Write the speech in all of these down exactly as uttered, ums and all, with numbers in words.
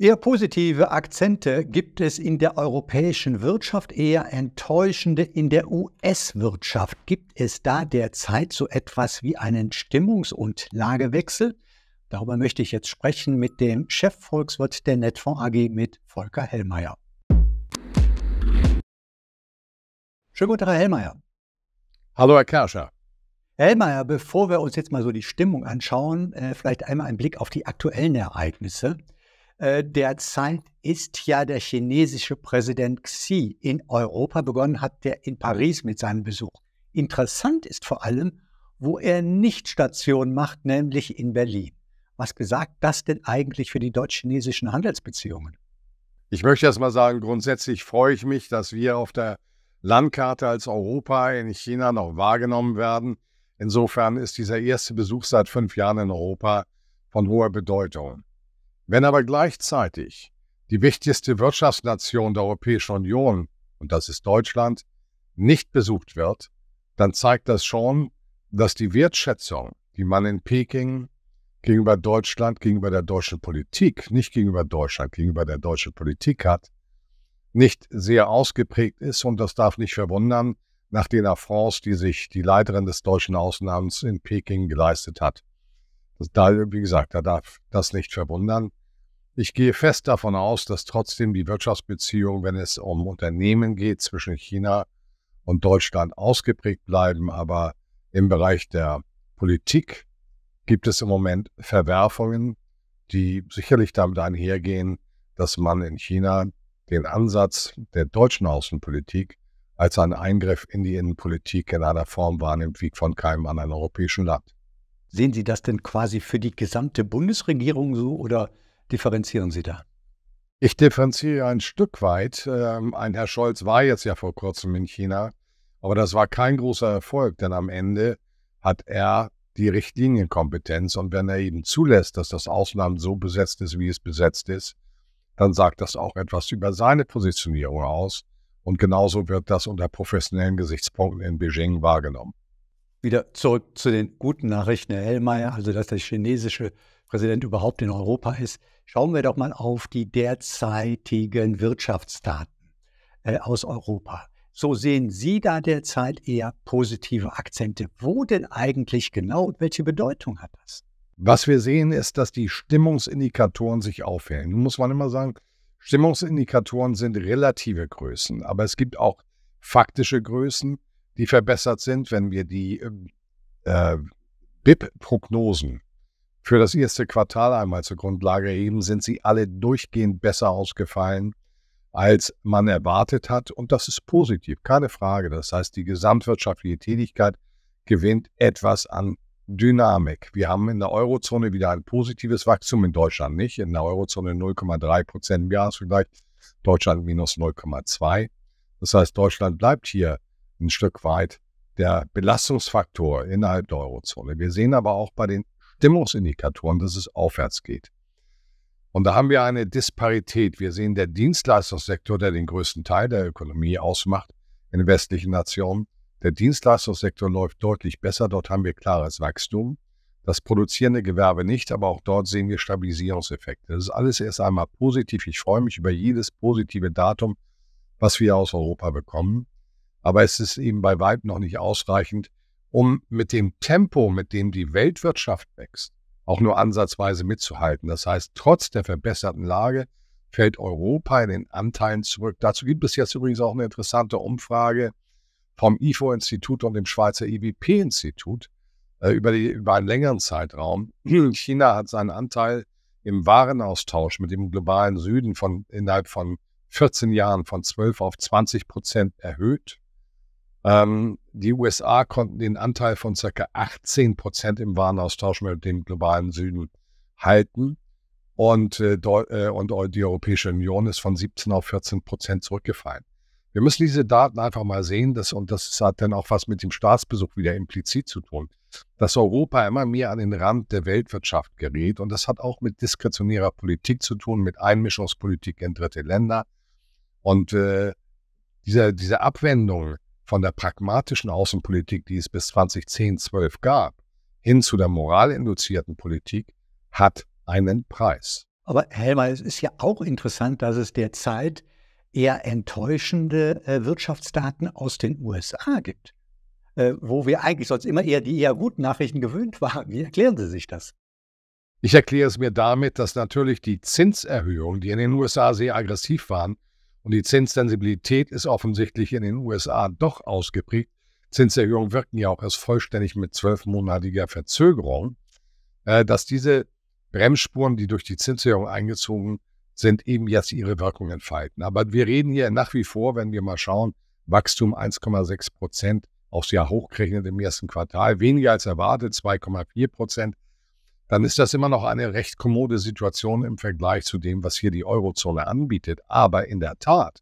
Eher positive Akzente gibt es in der europäischen Wirtschaft, eher enttäuschende in der U S-Wirtschaft. Gibt es da derzeit so etwas wie einen Stimmungs- und Lagewechsel? Darüber möchte ich jetzt sprechen mit dem Chefvolkswirt der Netfonds A G, mit Folker Hellmeyer. Schönen guten Tag, Herr Hellmeyer. Hallo, Herr Kerscher. Herr Hellmeyer, bevor wir uns jetzt mal so die Stimmung anschauen, vielleicht einmal ein Blick auf die aktuellen Ereignisse. Derzeit ist ja der chinesische Präsident Xi in Europa. Begonnen hat der in Paris mit seinem Besuch. Interessant ist vor allem, wo er nicht Station macht, nämlich in Berlin. Was besagt das denn eigentlich für die deutsch-chinesischen Handelsbeziehungen? Ich möchte erst mal sagen, grundsätzlich freue ich mich, dass wir auf der Landkarte als Europa in China noch wahrgenommen werden. Insofern ist dieser erste Besuch seit fünf Jahren in Europa von hoher Bedeutung. Wenn aber gleichzeitig die wichtigste Wirtschaftsnation der Europäischen Union, und das ist Deutschland, nicht besucht wird, dann zeigt das schon, dass die Wertschätzung, die man in Peking gegenüber Deutschland, gegenüber der deutschen Politik, nicht gegenüber Deutschland, gegenüber der deutschen Politik hat, nicht sehr ausgeprägt ist. Und das darf nicht verwundern, nach den Affronts, die sich die Leiterin des deutschen Außenamts in Peking geleistet hat. Das, da, wie gesagt, da darf das nicht verwundern. Ich gehe fest davon aus, dass trotzdem die Wirtschaftsbeziehungen, wenn es um Unternehmen geht, zwischen China und Deutschland ausgeprägt bleiben. Aber im Bereich der Politik gibt es im Moment Verwerfungen, die sicherlich damit einhergehen, dass man in China den Ansatz der deutschen Außenpolitik als einen Eingriff in die Innenpolitik in einer Form wahrnimmt wie von keinem anderen europäischen Land. Sehen Sie das denn quasi für die gesamte Bundesregierung so oder differenzieren Sie da? Ich differenziere ein Stück weit. Ähm, ein Herr Scholz war jetzt ja vor kurzem in China, aber das war kein großer Erfolg, denn am Ende hat er die Richtlinienkompetenz, und wenn er eben zulässt, dass das Ausland so besetzt ist, wie es besetzt ist, dann sagt das auch etwas über seine Positionierung aus, und genauso wird das unter professionellen Gesichtspunkten in Beijing wahrgenommen. Wieder zurück zu den guten Nachrichten, Herr Hellmeyer, also dass der chinesische Präsident überhaupt in Europa ist. Schauen wir doch mal auf die derzeitigen Wirtschaftsdaten äh, aus Europa. So sehen Sie da derzeit eher positive Akzente. Wo denn eigentlich genau und welche Bedeutung hat das? Was wir sehen, ist, dass die Stimmungsindikatoren sich aufhellen. Nun muss man immer sagen, Stimmungsindikatoren sind relative Größen, aber es gibt auch faktische Größen, die verbessert sind, wenn wir die äh, B I P-Prognosen für das erste Quartal einmal zur Grundlage heben, sind sie alle durchgehend besser ausgefallen, als man erwartet hat. Und das ist positiv, keine Frage. Das heißt, die gesamtwirtschaftliche Tätigkeit gewinnt etwas an Dynamik. Wir haben in der Eurozone wieder ein positives Wachstum, in Deutschland nicht. In der Eurozone null Komma drei Prozent im Jahresvergleich, Deutschland minus null Komma zwei. Das heißt, Deutschland bleibt hier ein Stück weit der Belastungsfaktor innerhalb der Eurozone. Wir sehen aber auch bei den Stimmungsindikatoren, dass es aufwärts geht. Und da haben wir eine Disparität. Wir sehen, der Dienstleistungssektor, der den größten Teil der Ökonomie ausmacht in westlichen Nationen, der Dienstleistungssektor läuft deutlich besser. Dort haben wir klares Wachstum. Das produzierende Gewerbe nicht, aber auch dort sehen wir Stabilisierungseffekte. Das ist alles erst einmal positiv. Ich freue mich über jedes positive Datum, was wir aus Europa bekommen. Aber es ist eben bei weitem noch nicht ausreichend, um mit dem Tempo, mit dem die Weltwirtschaft wächst, auch nur ansatzweise mitzuhalten. Das heißt, trotz der verbesserten Lage fällt Europa in den Anteilen zurück. Dazu gibt es jetzt übrigens auch eine interessante Umfrage vom I F O-Institut und dem Schweizer I W P-Institut äh, über, über einen längeren Zeitraum. China hat seinen Anteil im Warenaustausch mit dem globalen Süden von, innerhalb von vierzehn Jahren von zwölf auf zwanzig Prozent erhöht. Ähm, die U S A konnten den Anteil von ca. achtzehn Prozent im Warenaustausch mit dem globalen Süden halten. Und, äh, äh, und die Europäische Union ist von siebzehn auf vierzehn Prozent zurückgefallen. Wir müssen diese Daten einfach mal sehen, dass, und das hat dann auch was mit dem Staatsbesuch wieder implizit zu tun, dass Europa immer mehr an den Rand der Weltwirtschaft gerät. Und das hat auch mit diskretionärer Politik zu tun, mit Einmischungspolitik in dritte Länder. Und äh, diese, diese Abwendung von der pragmatischen Außenpolitik, die es bis zwanzig zehn, zwölf gab, hin zu der moralinduzierten Politik, hat einen Preis. Aber Hellmeyer, es ist ja auch interessant, dass es derzeit eher enttäuschende äh, Wirtschaftsdaten aus den U S A gibt, äh, wo wir eigentlich sonst immer eher die eher guten Nachrichten gewöhnt waren. Wie erklären Sie sich das? Ich erkläre es mir damit, dass natürlich die Zinserhöhungen, die in den U S A sehr aggressiv waren, und die Zinssensibilität ist offensichtlich in den U S A doch ausgeprägt. Zinserhöhungen wirken ja auch erst vollständig mit zwölfmonatiger Verzögerung, äh, dass diese Bremsspuren, die durch die Zinserhöhung eingezogen sind, eben jetzt ihre Wirkung entfalten. Aber wir reden hier nach wie vor, wenn wir mal schauen, Wachstum eins Komma sechs Prozent, aufs Jahr hochgerechnet im ersten Quartal, weniger als erwartet, zwei Komma vier Prozent. Dann ist das immer noch eine recht kommode Situation im Vergleich zu dem, was hier die Eurozone anbietet. Aber in der Tat,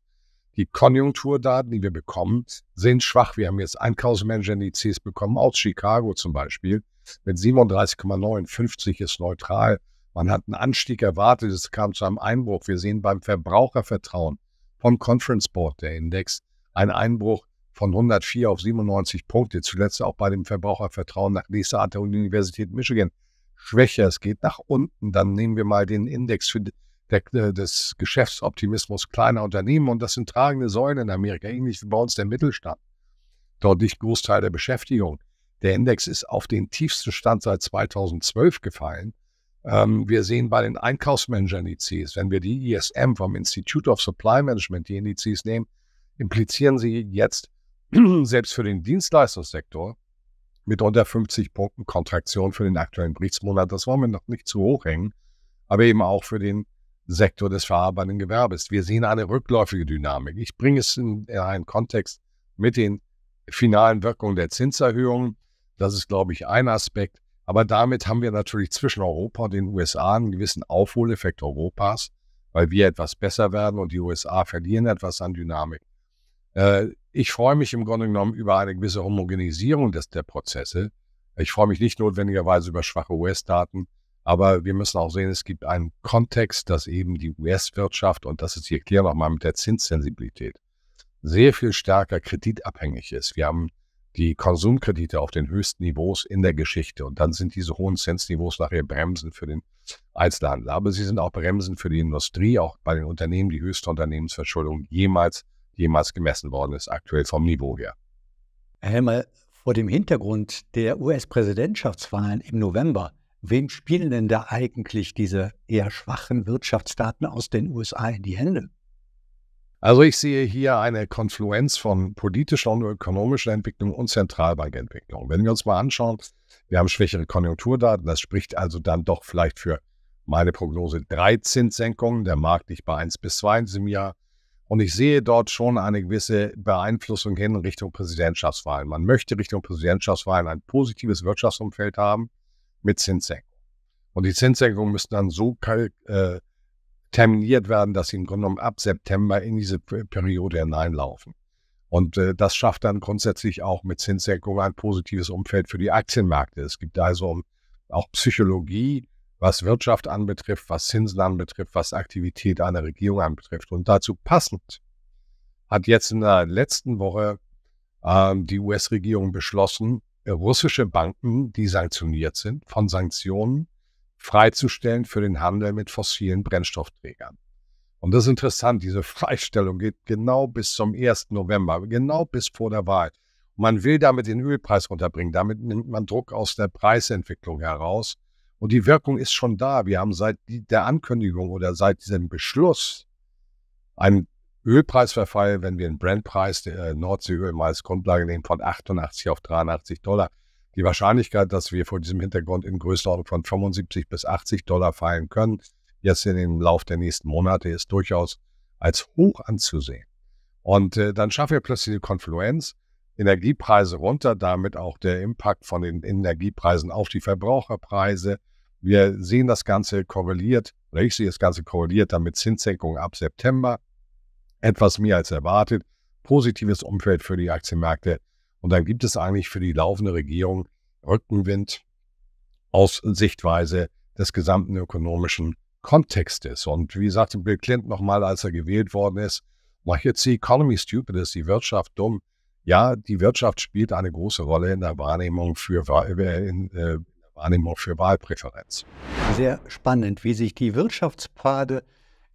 die Konjunkturdaten, die wir bekommen, sind schwach. Wir haben jetzt Einkaufsmanagerindizes bekommen, aus Chicago zum Beispiel, mit siebenunddreißig Komma neun, fünfzig ist neutral. Man hat einen Anstieg erwartet, es kam zu einem Einbruch. Wir sehen beim Verbrauchervertrauen vom Conference Board, der Index, einen Einbruch von hundertvier auf siebenundneunzig Punkte. Zuletzt auch bei dem Verbrauchervertrauen nach Lesart der Universität Michigan. Schwächer, es geht nach unten. Dann nehmen wir mal den Index für der, des Geschäftsoptimismus kleiner Unternehmen, und das sind tragende Säulen in Amerika, ähnlich wie bei uns der Mittelstand. Dort liegt Großteil der Beschäftigung. Der Index ist auf den tiefsten Stand seit zweitausendzwölf gefallen. Ähm, wir sehen bei den Einkaufsmanagerindizes, wenn wir die I S M vom Institute of Supply Management, die Indizes nehmen, implizieren sie jetzt selbst für den Dienstleistungssektor mit unter fünfzig Punkten Kontraktion für den aktuellen Berichtsmonat. Das wollen wir noch nicht zu hoch hängen, aber eben auch für den Sektor des verarbeitenden Gewerbes. Wir sehen eine rückläufige Dynamik. Ich bringe es in einen Kontext mit den finalen Wirkungen der Zinserhöhungen. Das ist, glaube ich, ein Aspekt. Aber damit haben wir natürlich zwischen Europa und den U S A einen gewissen Aufholeffekt Europas, weil wir etwas besser werden und die U S A verlieren etwas an Dynamik. Äh, Ich freue mich im Grunde genommen über eine gewisse Homogenisierung des, der Prozesse. Ich freue mich nicht notwendigerweise über schwache U S-Daten, aber wir müssen auch sehen, es gibt einen Kontext, dass eben die U S-Wirtschaft, und das ist hier klar nochmal mit der Zinssensibilität, sehr viel stärker kreditabhängig ist. Wir haben die Konsumkredite auf den höchsten Niveaus in der Geschichte, und dann sind diese hohen Zinsniveaus nachher Bremsen für den Einzelhandel. Aber sie sind auch Bremsen für die Industrie, auch bei den Unternehmen, die höchste Unternehmensverschuldung jemals jemals gemessen worden ist, aktuell vom Niveau her. Herr Hellmeyer, vor dem Hintergrund der U S-Präsidentschaftswahlen im November, wem spielen denn da eigentlich diese eher schwachen Wirtschaftsdaten aus den U S A in die Hände? Also ich sehe hier eine Konfluenz von politischer und ökonomischer Entwicklung und Zentralbankentwicklung. Wenn wir uns mal anschauen, wir haben schwächere Konjunkturdaten, das spricht also dann doch vielleicht für meine Prognose drei Zinssenkungen, der Markt liegt bei eins bis zwei in diesem Jahr. Und ich sehe dort schon eine gewisse Beeinflussung hin Richtung Präsidentschaftswahlen. Man möchte Richtung Präsidentschaftswahlen ein positives Wirtschaftsumfeld haben mit Zinssenkungen. Und die Zinssenkungen müssen dann so äh, terminiert werden, dass sie im Grunde genommen ab September in diese Periode hineinlaufen. Und äh, das schafft dann grundsätzlich auch mit Zinssenkungen ein positives Umfeld für die Aktienmärkte. Es gibt also auch Psychologie, was Wirtschaft anbetrifft, was Zinsen anbetrifft, was Aktivität einer Regierung anbetrifft. Und dazu passend hat jetzt in der letzten Woche äh, die U S-Regierung beschlossen, russische Banken, die sanktioniert sind, von Sanktionen freizustellen für den Handel mit fossilen Brennstoffträgern. Und das ist interessant, diese Freistellung geht genau bis zum ersten November, genau bis vor der Wahl. Man will damit den Ölpreis runterbringen, damit nimmt man Druck aus der Preisentwicklung heraus. Und die Wirkung ist schon da. Wir haben seit der Ankündigung oder seit diesem Beschluss einen Ölpreisverfall, wenn wir den Brentpreis, der Nordseeöl mal als Grundlage nehmen, von achtundachtzig auf dreiundachtzig Dollar. Die Wahrscheinlichkeit, dass wir vor diesem Hintergrund in Größenordnung von fünfundsiebzig bis achtzig Dollar fallen können, jetzt in dem Lauf der nächsten Monate, ist durchaus als hoch anzusehen. Und äh, dann schaffen wir plötzlich eine Konfluenz. Energiepreise runter, damit auch der Impact von den Energiepreisen auf die Verbraucherpreise. Wir sehen das Ganze korreliert, oder ich sehe das Ganze korreliert dann mit Zinssenkungen ab September. Etwas mehr als erwartet, positives Umfeld für die Aktienmärkte. Und dann gibt es eigentlich für die laufende Regierung Rückenwind aus Sichtweise des gesamten ökonomischen Kontextes. Und wie sagte Bill Clinton nochmal, als er gewählt worden ist, "Well, it's the economy stupid, ist die Wirtschaft dumm." Ja, die Wirtschaft spielt eine große Rolle in der Wahrnehmung für in, äh, Wahrnehmung für Wahlpräferenz. Sehr spannend, wie sich die Wirtschaftspfade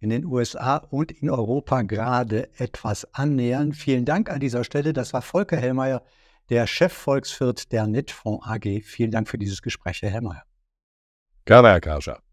in den U S A und in Europa gerade etwas annähern. Vielen Dank an dieser Stelle. Das war Folker Hellmeyer, der Chefvolkswirt der Netfonds A G. Vielen Dank für dieses Gespräch, Herr Hellmeyer. Gerne, Herr Karcher.